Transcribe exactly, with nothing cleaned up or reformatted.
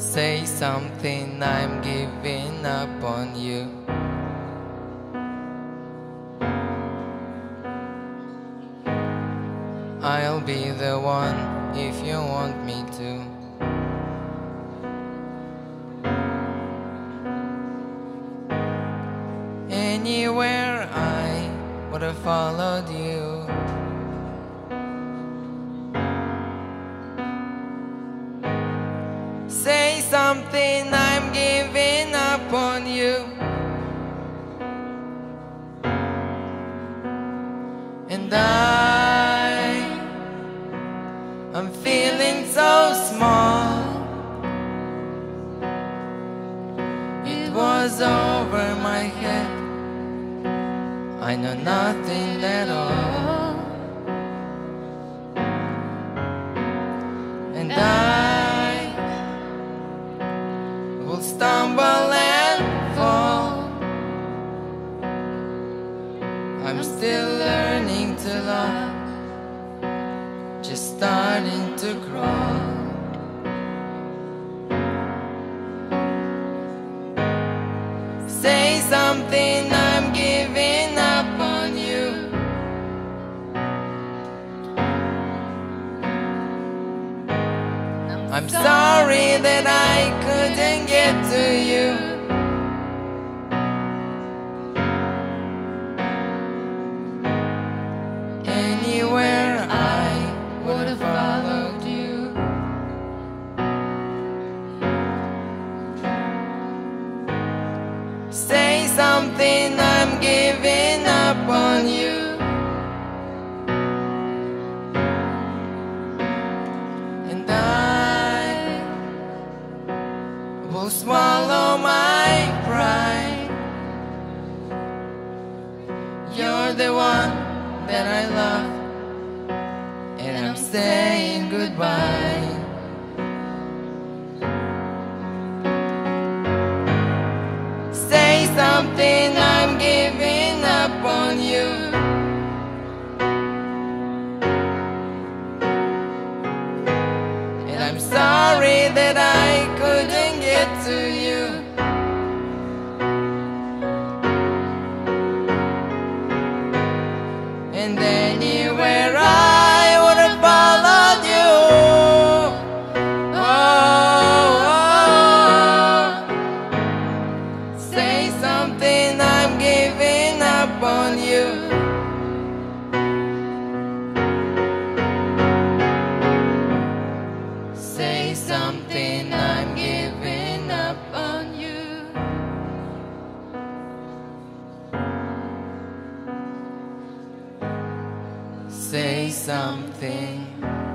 Say something, I'm giving up on you. I'll be the one if you want me to. Anywhere I would have followed you. Say something, I'm giving up on you. And I, I'm feeling so small. It was over my head. I know nothing at all. And I stumble and fall. I'm still learning to love, just starting to crawl. Say something, I'm giving up on you. I'm sorry that I couldn't get to you. Anywhere I would have followed you. Say something, I'm giving up on you. Swallow my pride. You're the one that I love, and I'm saying goodbye. Say something, I'm giving up on you. And I'm sorry that I couldn't to you. And anywhere I would have followed you. Oh, oh, oh. Say something, I'm giving up on you. Say something, I'm giving up on you. Say something.